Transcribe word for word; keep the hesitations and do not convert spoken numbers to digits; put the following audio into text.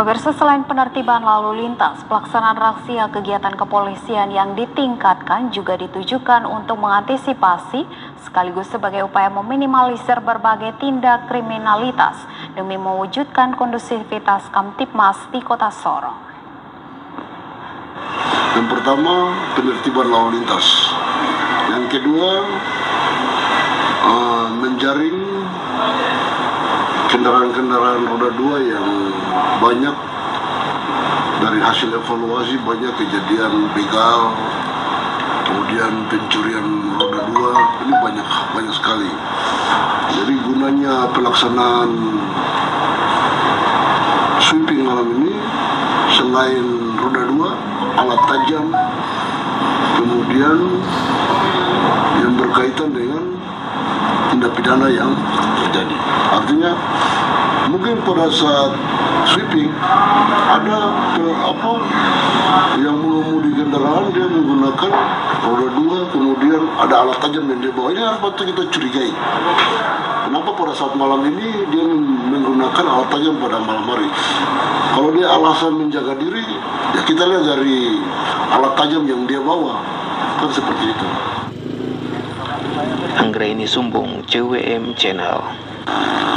Pemirsa, selain penertiban lalu lintas, pelaksanaan razia kegiatan kepolisian yang ditingkatkan juga ditujukan untuk mengantisipasi sekaligus sebagai upaya meminimalisir berbagai tindak kriminalitas demi mewujudkan kondusivitas Kamtibmas di Kota Sorong. Yang pertama, penertiban lalu lintas. Yang kedua, uh, menjaring kendaraan-kendaraan roda dua yang banyak dari hasil evaluasi banyak kejadian begal, kemudian pencurian roda dua, ini banyak banyak sekali. Jadi gunanya pelaksanaan sweeping malam ini selain roda dua, alat tajam, kemudian yang berkaitan dengan tindak pidana yang terjadi. Artinya mungkin pada saat sweeping ada apa yang mengemudi kendaraan dia menggunakan roda dua, kemudian ada alat tajam yang dia bawa. Ini harus patut kita curigai. Kenapa pada saat malam ini dia menggunakan alat tajam pada malam hari? Kalau dia alasan menjaga diri, ya kita lihat dari alat tajam yang dia bawa, kan seperti itu. Anggreiny Sumbung, C W M Channel.